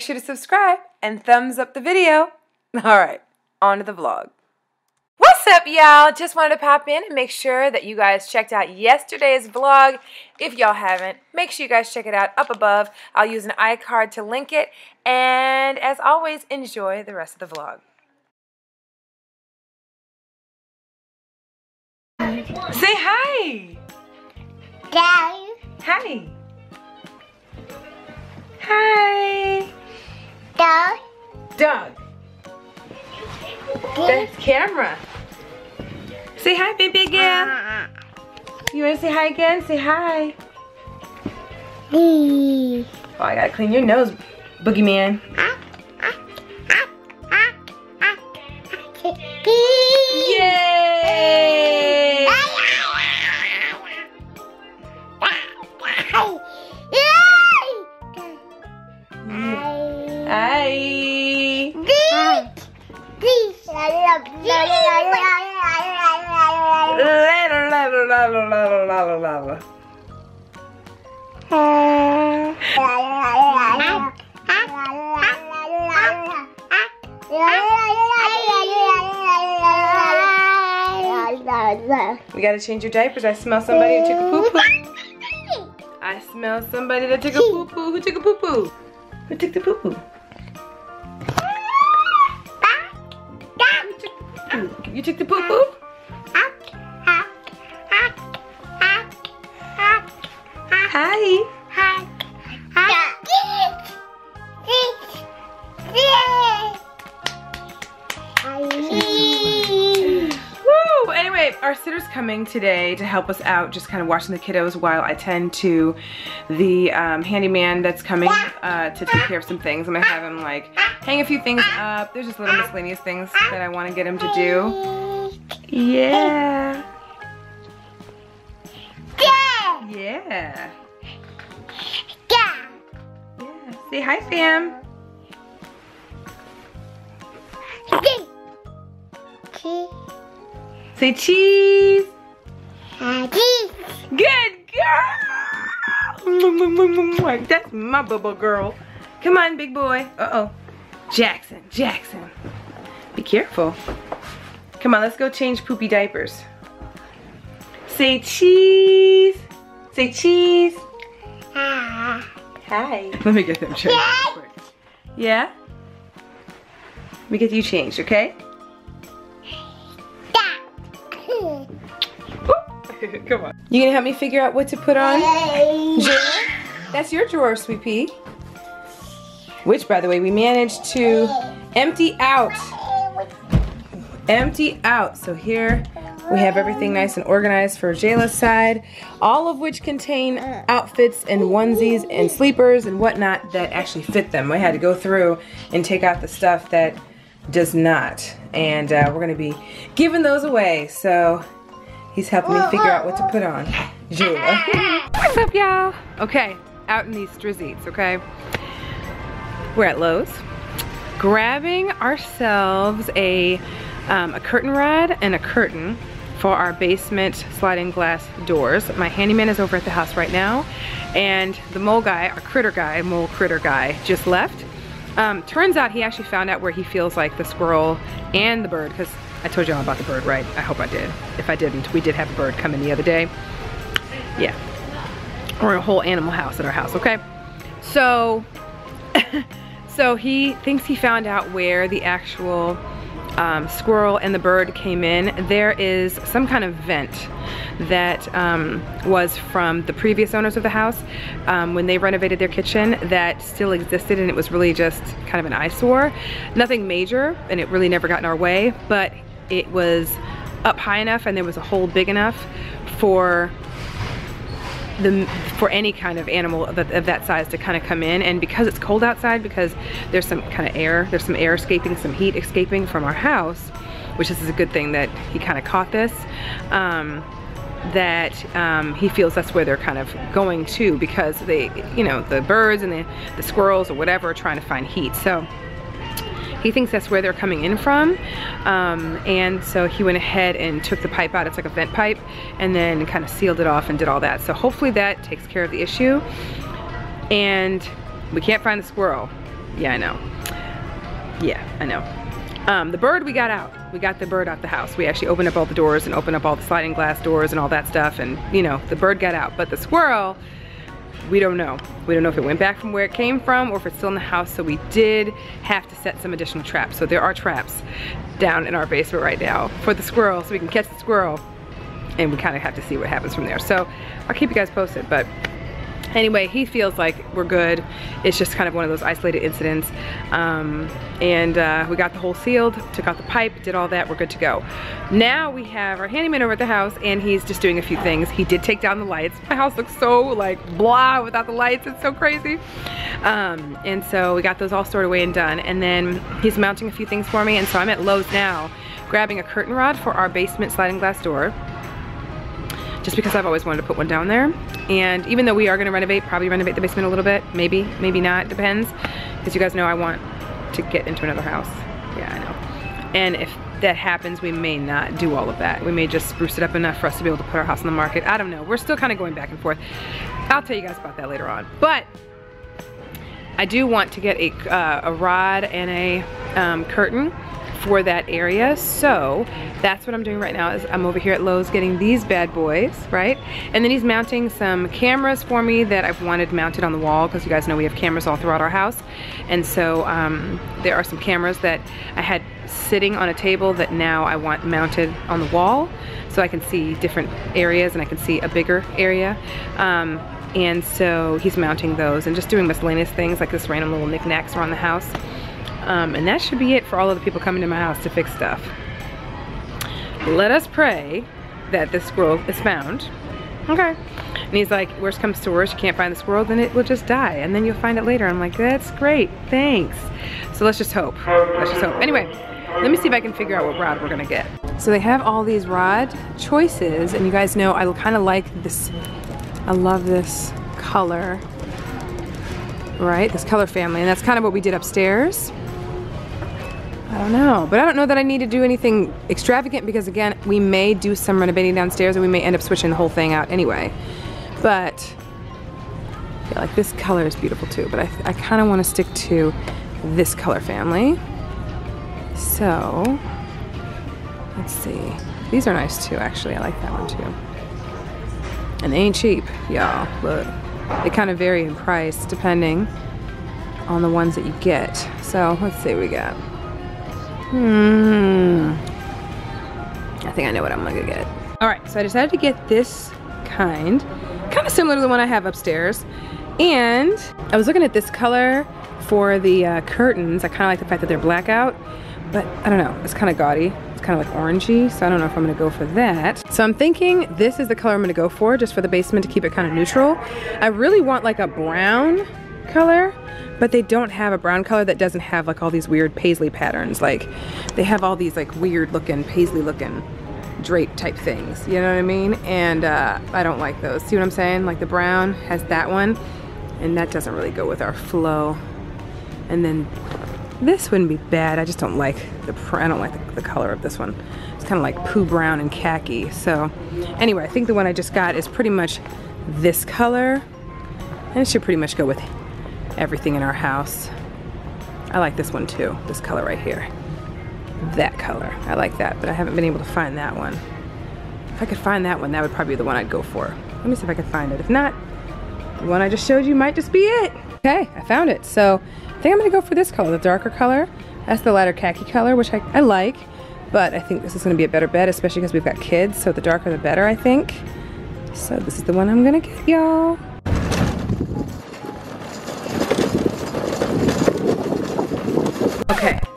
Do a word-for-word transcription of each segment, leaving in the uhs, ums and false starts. Make sure to subscribe and thumbs up the video. Alright, on to the vlog. What's up, y'all? Just wanted to pop in and make sure that you guys checked out yesterday's vlog. If y'all haven't, make sure you guys check it out up above. I'll use an iCard to link it. And as always, enjoy the rest of the vlog. Say hi! Daddy. Hi. Hi. Doug. Doug. That's camera. Say hi, baby, again. Uh, you want to say hi again? Say hi. Hey. Oh, I gotta clean your nose, boogeyman. Uh, uh, uh, uh, uh, uh, Yay! Hi. Hi. Hi. We gotta change your diapers. I smell somebody who took a poo poo. I smell somebody that took a poo poo. Who took a poo poo? Who took the poo poo? You took the poo poo? Hi. Hi. Woo! Anyway, our sitter's coming today to help us out, just kind of watching the kiddos while I tend to the um, handyman that's coming uh, to take care of some things. I'm gonna have him like hang a few things up. There's just little miscellaneous things that I want to get him to do. Yeah. Yeah. Yeah. Yeah. Say hi, Sam. Say cheese. Cheese. Good girl. That's my bubble girl. Come on, big boy. Uh-oh. Jaxson, Jaxson, be careful. Come on, let's go change poopy diapers. Say cheese. Say cheese. Hi. Hi. Let me get them changed real quick. Yeah? Let me get you changed, okay? Come on. You gonna help me figure out what to put on? Jayla? That's your drawer, sweet pea. Which, by the way, we managed to empty out. Empty out. So here we have everything nice and organized for Jayla's side, all of which contain outfits and onesies and sleepers and whatnot that actually fit them. I had to go through and take out the stuff that does not. And uh, we're going to be giving those away. So he's helping me figure out what to put on. Jayla. What's up, y'all? Okay, out in these strizzies, okay? We're at Lowe's, grabbing ourselves a, um, a curtain rod and a curtain for our basement sliding glass doors. My handyman is over at the house right now, and the mole guy, our critter guy, mole critter guy, just left. Um, turns out he actually found out where he feels like the squirrel and the bird, because I told you all about the bird, right? I hope I did. If I didn't, we did have a bird come in the other day. Yeah, we're a whole animal house at our house, okay? So. So he thinks he found out where the actual um, squirrel and the bird came in. There is some kind of vent that um, was from the previous owners of the house um, when they renovated their kitchen that still existed, and it was really just kind of an eyesore. Nothing major, and it really never got in our way, but it was up high enough and there was a hole big enough for The, for any kind of animal of, of that size to kind of come in. And because it's cold outside, because there's some kind of air, there's some air escaping, some heat escaping from our house, which this is a good thing that he kind of caught this, um, that um, he feels that's where they're kind of going to, because they, you know, the birds and the, the squirrels or whatever are trying to find heat. So he thinks that's where they're coming in from. Um, and so he went ahead and took the pipe out. It's like a vent pipe, and then kind of sealed it off and did all that. So hopefully that takes care of the issue. And we can't find the squirrel. Yeah, I know. Yeah, I know. Um, the bird we got out. We got the bird out the house. We actually opened up all the doors and opened up all the sliding glass doors and all that stuff, and you know, the bird got out. But the squirrel, we don't know. We don't know if it went back from where it came from or if it's still in the house, so we did have to set some additional traps. So there are traps down in our basement right now for the squirrel, so we can catch the squirrel, and we kind of have to see what happens from there. So I'll keep you guys posted, but anyway, he feels like we're good. It's just kind of one of those isolated incidents. Um, and uh, we got the hole sealed, took out the pipe, did all that, we're good to go. Now we have our handyman over at the house and he's just doing a few things. He did take down the lights. My house looks so like blah without the lights, it's so crazy. Um, and so we got those all stored away and done. And then he's mounting a few things for me, and so I'm at Lowe's now, grabbing a curtain rod for our basement sliding glass door, just because I've always wanted to put one down there. And even though we are gonna renovate, probably renovate the basement a little bit, maybe, maybe not, depends. Because you guys know I want to get into another house. Yeah, I know. And if that happens, we may not do all of that. We may just spruce it up enough for us to be able to put our house on the market. I don't know, we're still kind of going back and forth. I'll tell you guys about that later on. But I do want to get a, uh, a rod and a um, curtain for that area, so that's what I'm doing right now. Is I'm over here at Lowe's getting these bad boys, right? And then he's mounting some cameras for me that I've wanted mounted on the wall, because you guys know we have cameras all throughout our house. And so um, there are some cameras that I had sitting on a table that now I want mounted on the wall, so I can see different areas and I can see a bigger area. Um, and so he's mounting those and just doing miscellaneous things like this random little knickknacks around the house. Um, and that should be it for all of the people coming to my house to fix stuff. Let us pray that this squirrel is found. Okay. And he's like, worst comes to worst, you can't find the squirrel, then it will just die. And then you'll find it later. I'm like, that's great, thanks. So let's just hope, let's just hope. Anyway, let me see if I can figure out what rod we're gonna get. So they have all these rod choices, and you guys know I kind of like this, I love this color, right? This color family, and that's kind of what we did upstairs. I don't know, but I don't know that I need to do anything extravagant, because again, we may do some renovating downstairs and we may end up switching the whole thing out anyway. But I feel like this color is beautiful too, but I, I kind of want to stick to this color family. So let's see. These are nice too, actually. I like that one too. And they ain't cheap, y'all. Look, they kind of vary in price depending on the ones that you get. So let's see what we got. Hmm. I think I know what I'm gonna get. All right, so I decided to get this kind, kind of similar to the one I have upstairs. And I was looking at this color for the uh, curtains. I kind of like the fact that they're blackout, but I don't know, it's kind of gaudy. It's kind of like orangey, so I don't know if I'm gonna go for that. So I'm thinking this is the color I'm gonna go for, just for the basement, to keep it kind of neutral. I really want like a brown color, but they don't have a brown color that doesn't have like all these weird paisley patterns. Like they have all these like weird looking paisley looking drape type things, you know what I mean? And uh, I don't like those, see what I'm saying? Like the brown has that one, and that doesn't really go with our flow. And then this wouldn't be bad, I just don't like the, I don't like the, the color of this one. It's kind of like poo brown and khaki. So anyway, I think the one I just got is pretty much this color, and it should pretty much go with everything in our house. I like this one too, this color right here. That color, I like that, but I haven't been able to find that one. If I could find that one, that would probably be the one I'd go for. Let me see if I can find it. If not, the one I just showed you might just be it. Okay, I found it. So I think I'm gonna go for this color, the darker color. That's the lighter khaki color, which I, I like, but I think this is gonna be a better bet, especially because we've got kids, so the darker the better, I think. So this is the one I'm gonna get, y'all.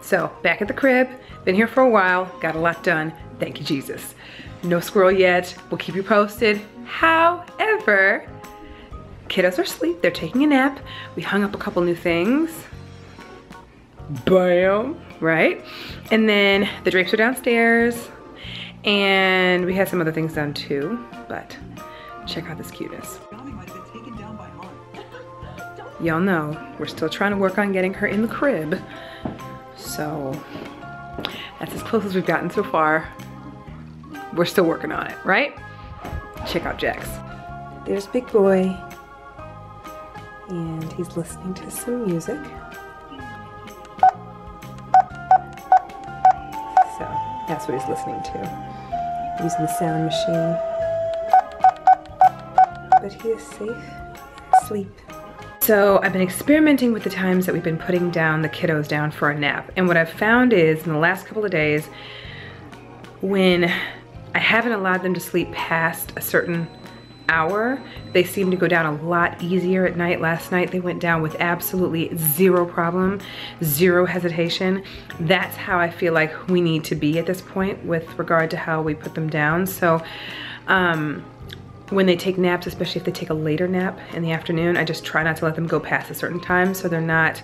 So back at the crib, been here for a while, got a lot done, thank you Jesus. No squirrel yet, we'll keep you posted. However, kiddos are asleep, they're taking a nap. We hung up a couple new things. Bam, right? And then the drapes are downstairs, and we had some other things done too, but check out this cuteness. Y'all know, we're still trying to work on getting her in the crib. So that's as close as we've gotten so far. We're still working on it, right? Check out Jax. There's Big Boy, and he's listening to some music. That's what he's listening to. Using the sound machine. But he is safe asleep. So I've been experimenting with the times that we've been putting down the kiddos down for a nap. And what I've found is in the last couple of days, when I haven't allowed them to sleep past a certain hour, they seem to go down a lot easier at night. Last night they went down with absolutely zero problem, zero hesitation. That's how I feel like we need to be at this point with regard to how we put them down. So um, when they take naps, especially if they take a later nap in the afternoon, I just try not to let them go past a certain time so they're not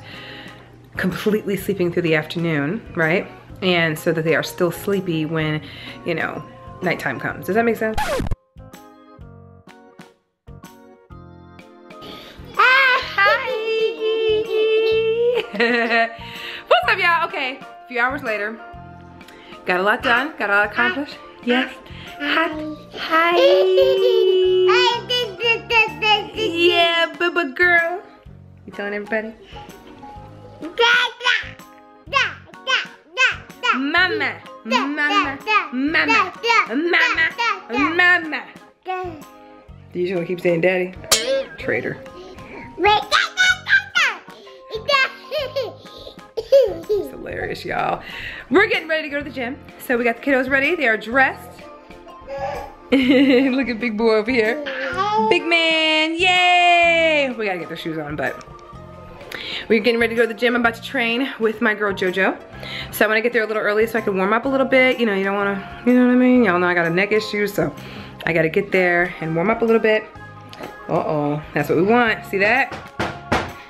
completely sleeping through the afternoon, right? And so that they are still sleepy when, you know, nighttime comes. Does that make sense? Hi! What's up, y'all? Okay, a few hours later. Got a lot done, got a lot accomplished. Yes. Hi. Hi. Yeah, booba girl. You telling everybody? Mama, mama, mama, mama, mama. Do you just want to keep saying daddy? Traitor. It's hilarious, y'all. We're getting ready to go to the gym. So we got the kiddos ready. They are dressed. Look at big boy over here. Big man, yay! We gotta get their shoes on, but we're getting ready to go to the gym. I'm about to train with my girl JoJo. So I want to get there a little early so I can warm up a little bit. You know, you don't want to, you know what I mean? Y'all know I got a neck issue, so I got to get there and warm up a little bit. Uh-oh, that's what we want. See that?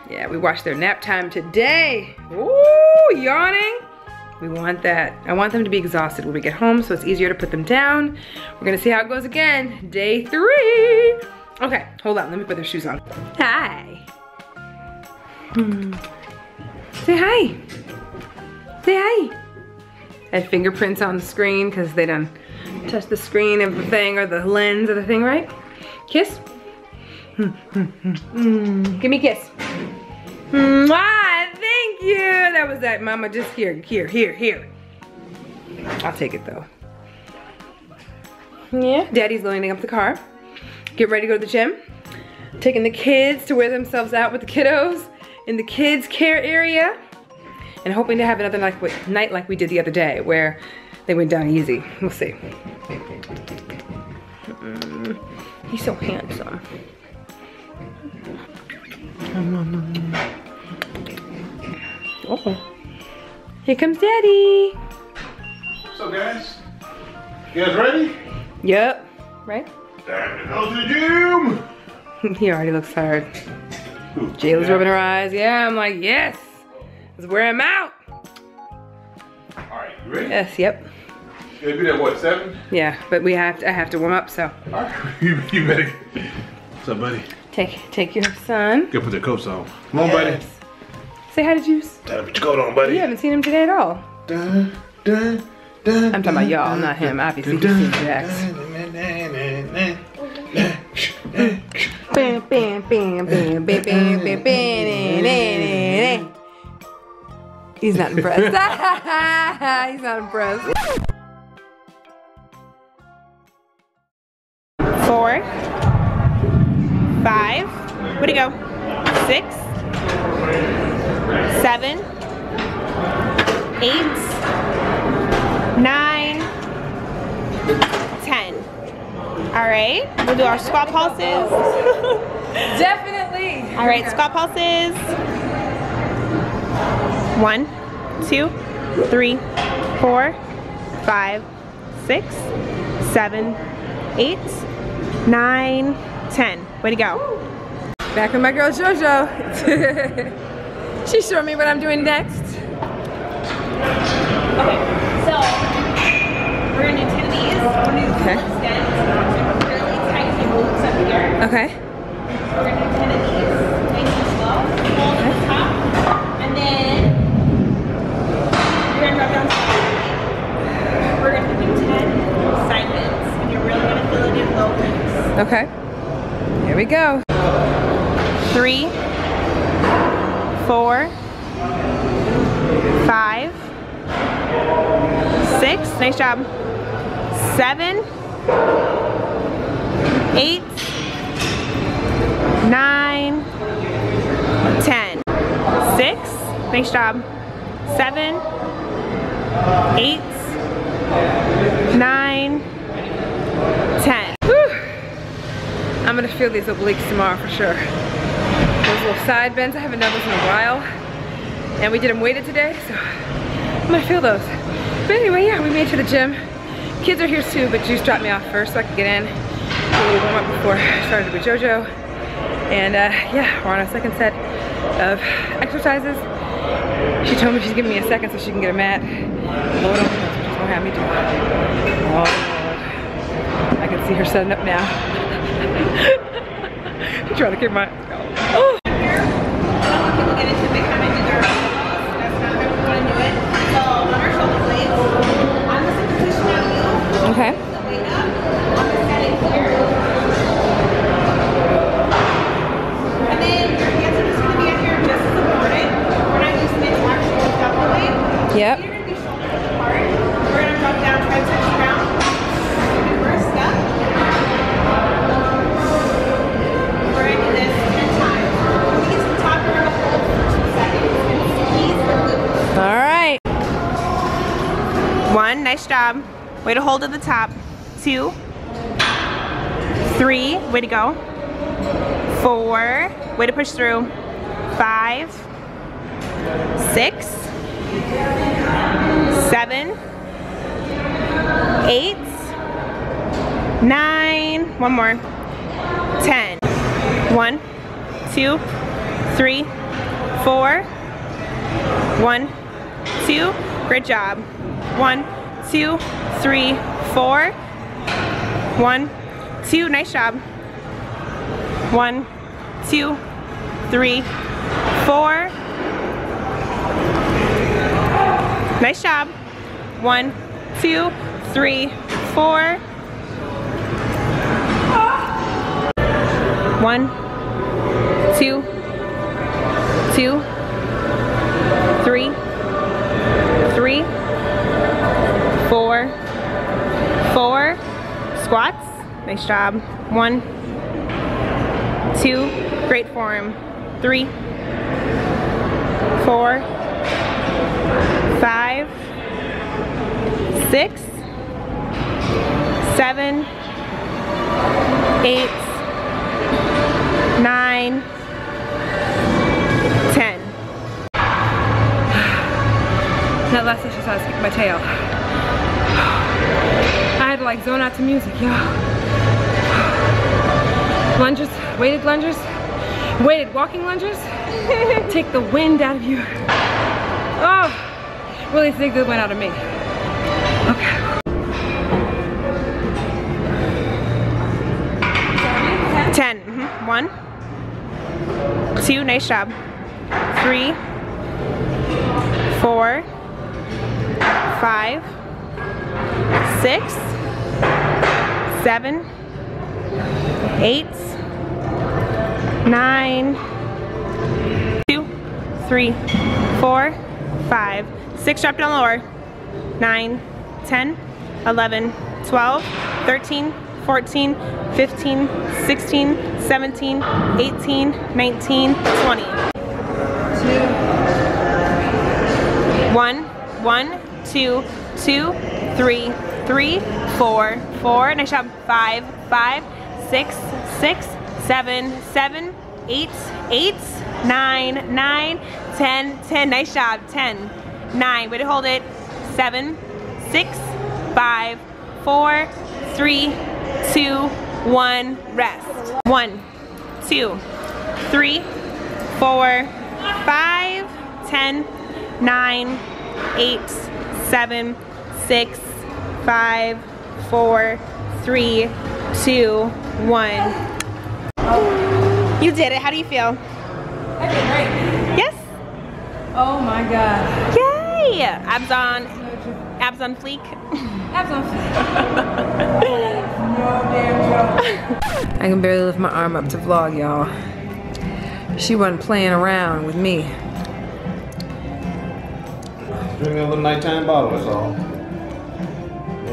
Yeah, we watched their nap time today. Ooh, yawning. We want that. I want them to be exhausted when we get home so it's easier to put them down. We're going to see how it goes again. Day three. Okay, hold on. Let me put their shoes on. Hi. Hmm. Say hi. Say hi. I had fingerprints on the screen because they done touched the screen of the thing or the lens of the thing, right? Kiss. Mm, mm, mm, mm. Give me a kiss. Mwah, thank you. That was that, mama. Just here, here, here, here. I'll take it though. Yeah. Daddy's loading up the car. Get ready to go to the gym. Taking the kids to wear themselves out with the kiddos in the kids care area, and hoping to have another like, night like we did the other day where they went down easy. We'll see. Mm, he's so handsome. Oh, here comes Daddy. What's up, guys? You guys ready? Yep. Right? Time to go to the gym. He already looks tired. Jayla's yeah. rubbing her eyes. Yeah, I'm like, yes. Let's wear him out. Alright, you ready? Yes, yep. You're gonna do that, what, seven? Yeah, but we have to, I have to warm up, so. Alright, you, you better. What's up, buddy? Take take your son. Go put the coats on. Come on, yes. buddy. Say hi to Juice. Gotta put your coat on, buddy. You haven't seen him today at all. Dun, dun, dun, I'm talking about y'all, not him. Obviously, he's seen Jax. Bam, bam, bam, bam, bam, bam, bam, bam. He's not impressed. He's not impressed. Four. Five. Where'd it go? Six. Seven. Eight. Nine. Ten. Alright, we'll do our squat pulses. Definitely. Alright, squat pulses. One, two, three, four, five, six, seven, eight, nine, ten. Way to go. Back with my girl JoJo. She showed me what I'm doing next. Okay, so we're gonna do ten of these. We're gonna do ten extends. Really tight cables up here. Okay. We're gonna do ten of these. Nice and slow. Hold at the top, and then you're gonna drop down side. We're gonna do ten side bends, and you're really gonna feel it in low legs. Okay. Here we go. Three, four, five, six. Nice Nice job. Seven, eight, nine, ten. Six, nice job. Seven, eight, nine, ten. Whew. I'm gonna feel these obliques tomorrow for sure. Those little side bends, I haven't done those in a while. And we did them weighted today, so I'm gonna feel those. But anyway, yeah, we made it to the gym. Kids are here too, but Juice dropped me off first so I could get in. We warm up before I started with JoJo. And uh, yeah, we're on our second set of exercises. She told me she's giving me a second so she can get a mat. Lord, she's gonna have me do that. Oh, Lord. I can see her setting up now. She's trying to get my... Oh. Okay. Yep. You're going to be shoulders apart. We're going to drop down triceps down. Reverse step. We're going to do this ten times. When we get to the top, we're going to hold for two seconds. And squeeze the glutes. All right. One, nice job. Way to hold at the top. Two. Three, way to go. Four, way to push through. Five. Six. Seven, eight, nine, one more, ten. One, two, three, four, one, two, great job. One, two, three, four, one, two, nice job. One, two, three, four, nice job. One, two, three, four. One, two, two, three, three, four, four. Squats. Nice job. One, two, great form. Three, four, five, six, seven, eight, nine, ten. That last exercise kicked my tail. I had to like zone out to music, y'all. Lunges, weighted lunges, weighted walking lunges. Take the wind out of you. Oh. Really think that went out of me. Okay. Ten. Mm-hmm. One. Two. Nice job. Three. Four. Five. Six. Seven. Eight. Nine. Two. Three. Four. Five. Six, drop down lower. Nine, ten, eleven, twelve, thirteen, fourteen, fifteen, sixteen, seventeen, eighteen, nineteen, twenty. Two. One, one, two, two, three, three, four, four. Nice job. Five, five, six, six, seven, seven, eight, eight, nine, nine, ten, ten. Nice job. Ten. Nine, way to hold it. Seven, six, five, four, three, two, one, rest. One, two, three, four, five, ten, nine, eight, seven, six, five, four, three, two, one. You did it. How do you feel? I feel great. Yes? Oh my God. Yes. Yeah, abs on, abs on fleek. Abs on fleek. I can barely lift my arm up to vlog, y'all. She wasn't playing around with me. Drinking a little nighttime bottle, that's all.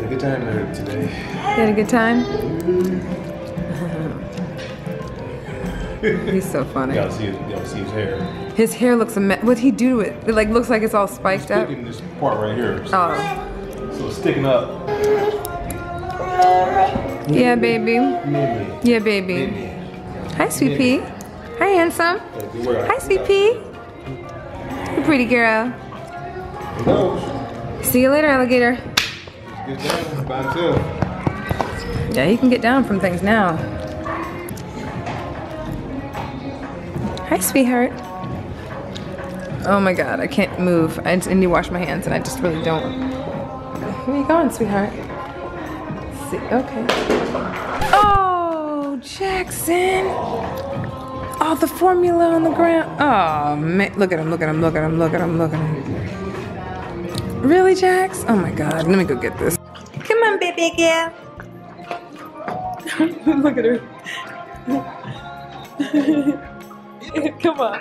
a good time there today. You had a good time? He's so funny. Y'all see, see his hair. His hair looks amazing. What'd he do to it? It like, looks like it's all spiked up. This part right here. So, oh. So it's sticking up. Yeah, baby. Maybe. Yeah, baby. Maybe. Hi, sweet Maybe. Pea. Hi, handsome. Hi, sweet Pea. You pretty girl. Hello. See you later, alligator. Get down by two. Yeah, he can get down from things now. Hi, sweetheart. Oh my God, I can't move. I need to wash my hands, and I just really don't. Where are you going, sweetheart? Let's see, okay. Oh, Jaxson! Oh, the formula on the ground. Oh man, look at him! Look at him! Look at him! Look at him! Look at him! Really, Jax? Oh my God, let me go get this. Come on, baby girl. Look at her. Come on.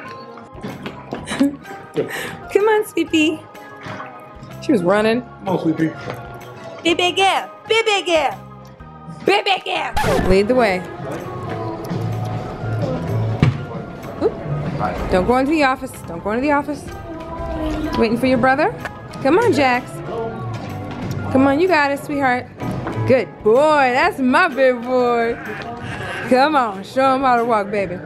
Come on, Sweepy. She was running. Come on, Sweepy. Baby girl. Baby girl. Baby girl. Lead the way. Oop. Don't go into the office. Don't go into the office. Waiting for your brother? Come on, Jax. Come on, you got it, sweetheart. Good boy. That's my big boy. Come on. Show him how to walk, baby.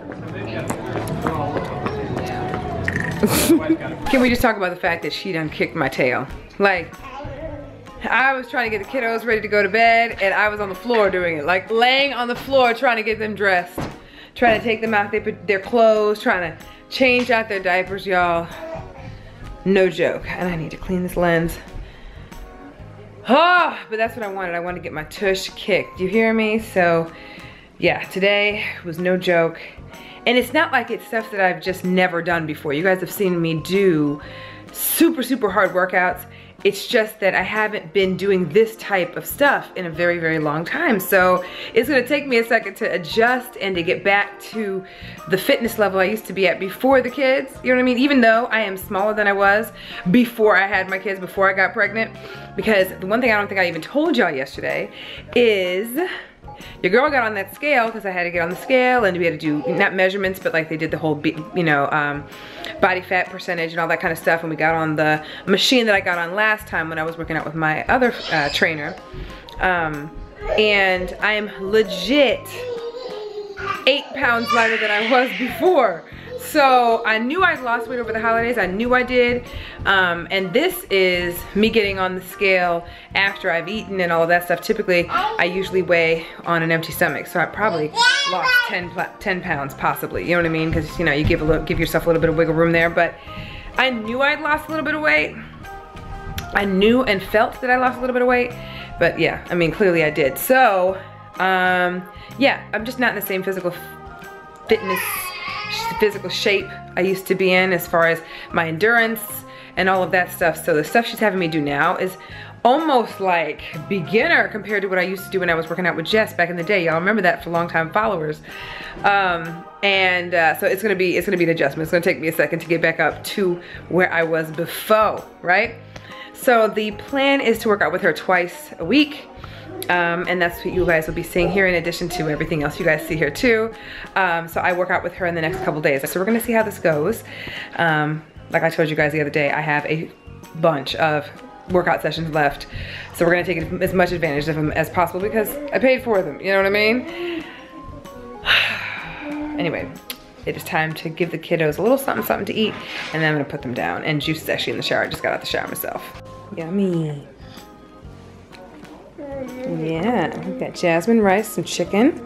Can we just talk about the fact that she done kicked my tail? Like, I was trying to get the kiddos ready to go to bed, and I was on the floor doing it. Like, laying on the floor trying to get them dressed. Trying to take them out they put their clothes, trying to change out their diapers, y'all. No joke. And I need to clean this lens. Oh, but that's what I wanted. I wanted to get my tush kicked. You hear me? So, yeah, today was no joke. And it's not like it's stuff that I've just never done before. You guys have seen me do super, super hard workouts. It's just that I haven't been doing this type of stuff in a very, very long time. So it's gonna take me a second to adjust and to get back to the fitness level I used to be at before the kids. You know what I mean? Even though I am smaller than I was before I had my kids, before I got pregnant. Because the one thing I don't think I even told y'all yesterday is your girl got on that scale, because I had to get on the scale and we had to do, not measurements, but like they did the whole, you know, um, body fat percentage and all that kind of stuff. And we got on the machine that I got on last time when I was working out with my other uh, trainer. Um, and I am legit eight pounds lighter than I was before. So I knew I'd lost weight over the holidays. I knew I did. Um, and this is me getting on the scale after I've eaten and all of that stuff. Typically, I usually weigh on an empty stomach. So I probably lost ten, ten pounds possibly. You know what I mean? Because, you know, you give, a little, give yourself a little bit of wiggle room there. But I knew I'd lost a little bit of weight. I knew and felt that I lost a little bit of weight. But yeah, I mean, clearly I did. So, um, yeah, I'm just not in the same physical fitness physical shape I used to be in as far as my endurance and all of that stuff. So the stuff she's having me do now is almost like beginner compared to what I used to do when I was working out with Jess back in the day. Y'all remember that for longtime followers. Um, and uh, so it's gonna be it's gonna be an adjustment. It's gonna take me a second to get back up to where I was before, right? So the plan is to work out with her twice a week. Um, and that's what you guys will be seeing here in addition to everything else you guys see here too. Um, so I work out with her in the next couple days. So we're gonna see how this goes. Um, like I told you guys the other day, I have a bunch of workout sessions left. So we're gonna take as much advantage of them as possible because I paid for them, you know what I mean? Anyway, it is time to give the kiddos a little something, something to eat, and then I'm gonna put them down. And Juice is actually in the shower. I just got out the shower myself. Yummy. Yeah, we've got jasmine rice, some chicken,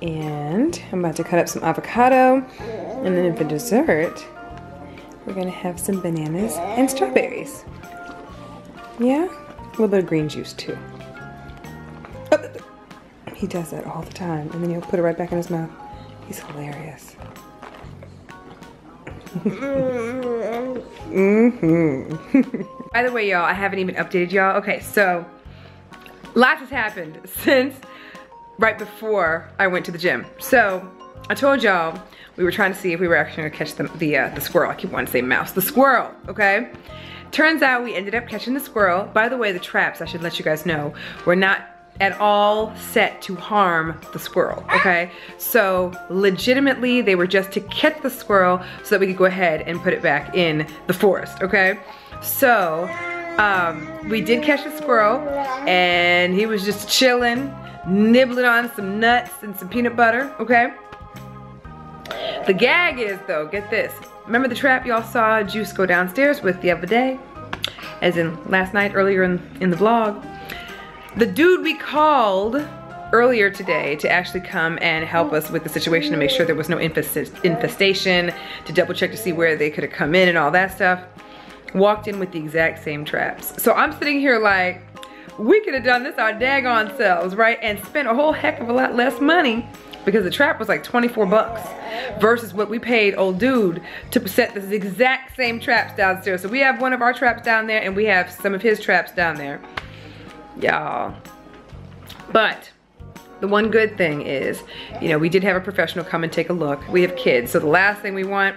and I'm about to cut up some avocado, and then for dessert, we're gonna have some bananas and strawberries. Yeah, a little bit of green juice too. Oh, he does that all the time, and then he'll put it right back in his mouth. He's hilarious. Mm-hmm. By the way, y'all, I haven't even updated y'all. Okay, so lots has happened since right before I went to the gym. So I told y'all we were trying to see if we were actually gonna catch the the, uh, the squirrel. I keep wanting to say mouse, the squirrel, okay? Turns out we ended up catching the squirrel. By the way, the traps, I should let you guys know, were not at all set to harm the squirrel, okay? So legitimately, they were just to catch the squirrel so that we could go ahead and put it back in the forest, okay? So um, we did catch the squirrel, and he was just chilling, nibbling on some nuts and some peanut butter, okay? The gag is though, get this, remember the trap y'all saw Juice go downstairs with the other day? As in last night, earlier in, in the vlog. The dude we called earlier today to actually come and help us with the situation to make sure there was no infestation, to double check to see where they could have come in and all that stuff, walked in with the exact same traps. So I'm sitting here like, we could have done this our daggone selves, right? And spent a whole heck of a lot less money because the trap was like twenty-four bucks versus what we paid old dude to set this exact same traps downstairs. So we have one of our traps down there and we have some of his traps down there. Y'all, but the one good thing is, you know, we did have a professional come and take a look. We have kids, so the last thing we want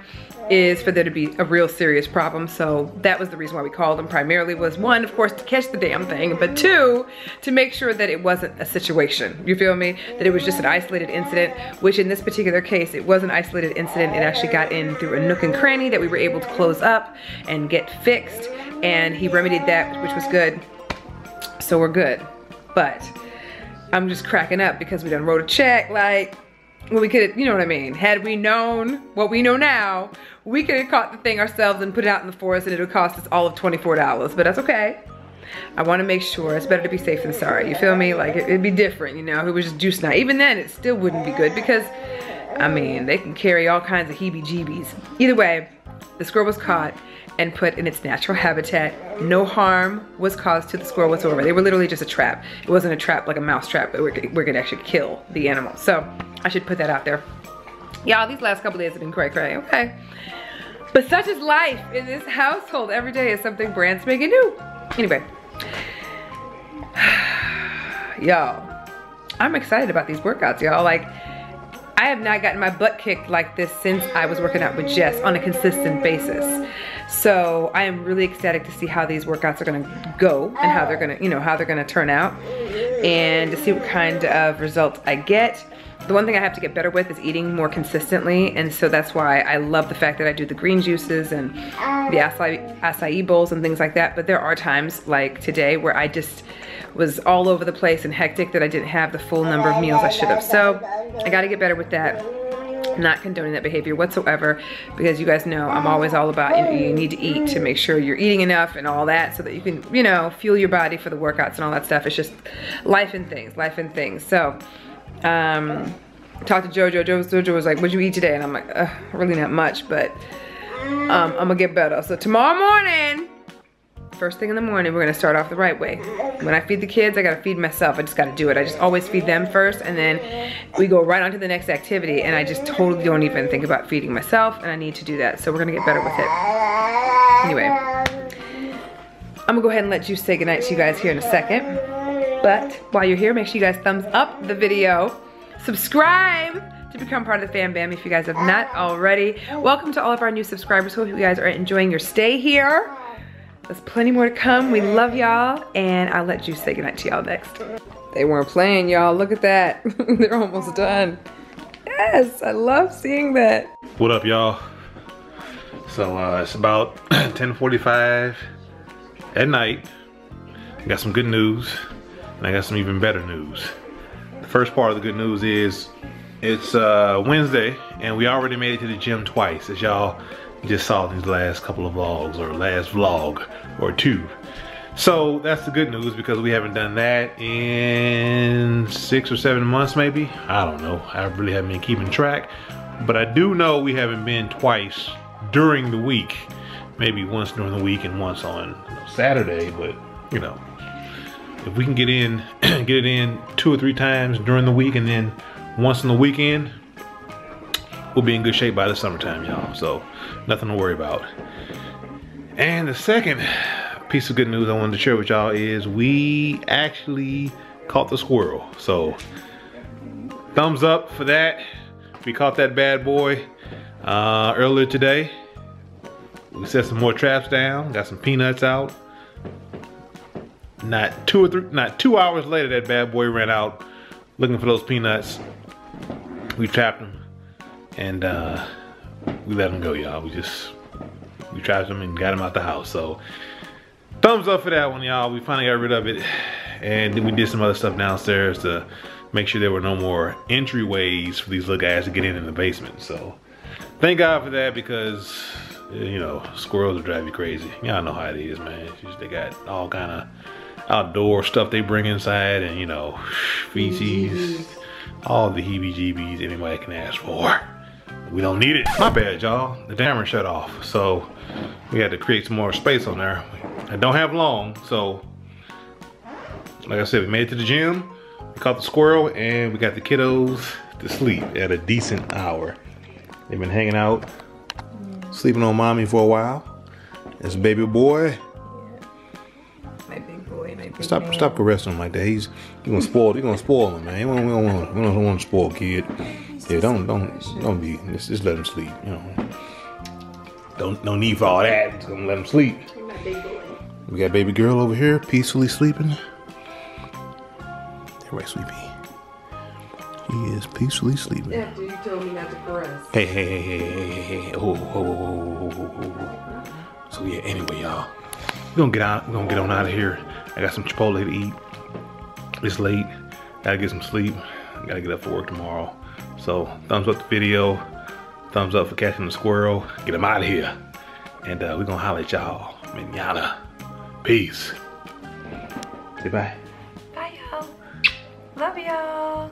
is for there to be a real serious problem. So that was the reason why we called them primarily, was one, of course, to catch the damn thing, but two, to make sure that it wasn't a situation, you feel me? That it was just an isolated incident, which in this particular case, it was an isolated incident. It actually got in through a nook and cranny that we were able to close up and get fixed, and he remedied that, which was good. So we're good, but I'm just cracking up because we done wrote a check, like, well, we could have, you know what I mean? Had we known what we know now, we could have caught the thing ourselves and put it out in the forest, and it would cost us all of twenty-four dollars, but that's okay. I want to make sure it's better to be safe than sorry, you feel me? Like, it, it'd be different, you know, if it was just Juice night. Even then, it still wouldn't be good because, I mean, they can carry all kinds of heebie-jeebies. Either way, the squirrel was caught and put in its natural habitat. No harm was caused to the squirrel whatsoever. They were literally just a trap. It wasn't a trap like a mouse trap, but we're, we're gonna actually kill the animal. So I should put that out there. Y'all, these last couple days have been cray cray, okay? But such is life in this household. Every day is something brand spanking new. Anyway, y'all, I'm excited about these workouts, y'all. Like, I have not gotten my butt kicked like this since I was working out with Jess on a consistent basis. So I am really ecstatic to see how these workouts are gonna go and how they're gonna, you know, how they're gonna turn out and to see what kind of results I get. The one thing I have to get better with is eating more consistently, and so that's why I love the fact that I do the green juices and the acai, acai bowls and things like that, but there are times like today where I just was all over the place and hectic that I didn't have the full number of meals I should have. So I gotta get better with that. Not condoning that behavior whatsoever, because you guys know I'm always all about, you know, you need to eat to make sure you're eating enough and all that so that you can, you know, fuel your body for the workouts and all that stuff. It's just life and things, life and things. So um talked to Jojo. Jojo was like, what'd you eat today? And I'm like, ugh, really not much, but um I'm gonna get better. So tomorrow morning, first thing in the morning, we're gonna start off the right way. When I feed the kids, I gotta feed myself. I just gotta do it. I just always feed them first, and then we go right on to the next activity, and I just totally don't even think about feeding myself, and I need to do that. So we're gonna get better with it. Anyway, I'm gonna go ahead and let you say goodnight to you guys here in a second. But while you're here, make sure you guys thumbs up the video, subscribe to become part of the Fam Bam if you guys have not already. Welcome to all of our new subscribers. Hope you guys are enjoying your stay here. There's plenty more to come. We love y'all, and I'll let you say goodnight to y'all next. They weren't playing, y'all. Look at that. They're almost done. Yes, I love seeing that. What up, y'all? So uh, it's about ten forty-five at night. I got some good news, and I got some even better news. The first part of the good news is it's uh, Wednesday, and we already made it to the gym twice, as y'all just saw these last couple of vlogs, or last vlog or two. So that's the good news, because we haven't done that in six or seven months maybe. I don't know. I really haven't been keeping track, but I do know we haven't been twice during the week. Maybe once during the week and once on, you know, Saturday, but you know, if we can get in, get it in two or three times during the week and then once on the weekend, we'll be in good shape by the summertime, y'all. So nothing to worry about. And the second piece of good news I wanted to share with y'all is we actually caught the squirrel. So thumbs up for that. We caught that bad boy uh, earlier today. We set some more traps down, got some peanuts out. Not two or three, not two hours later, that bad boy ran out looking for those peanuts. We trapped him, and uh, we let him go, y'all. We just, we trapped him and got him out the house. So, thumbs up for that one, y'all. We finally got rid of it, and then we did some other stuff downstairs to make sure there were no more entryways for these little guys to get in in the basement. So, thank God for that, because you know, squirrels will drive you crazy. Y'all know how it is, man. It's just, they got all kind of outdoor stuff they bring inside, and you know, feces, all the heebie-jeebies anybody can ask for. We don't need it. My bad, y'all. The timer shut off, so we had to create some more space on there. I don't have long, so like I said, we made it to the gym, we caught the squirrel, and we got the kiddos to sleep at a decent hour. They've been hanging out, sleeping on mommy for a while. This baby boy. Stop! Man. Stop caressing him like that. He's you gonna spoil. You gonna spoil him, man. We don't, we don't want. We don't want to spoil kid. Yeah, don't don't don't be. Just, just let him sleep. You know. Don't no need for all that. Just gonna let him sleep. We got baby girl over here peacefully sleeping. Everybody sleepy. He is peacefully sleeping. After you told me not to caress. Hey hey hey hey hey hey hey. Oh, oh, oh, oh, oh. So yeah. Anyway, y'all, we gonna get out. We gonna get on out of here. I got some Chipotle to eat. It's late. Gotta get some sleep. Gotta get up for work tomorrow. So thumbs up the video. Thumbs up for catching the squirrel. Get him out of here. And uh, we're gonna holler at y'all. Manana. Peace. Say bye. Bye, y'all. Love y'all.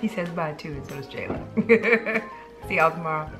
He says bye too, and so does Jayla. See y'all tomorrow.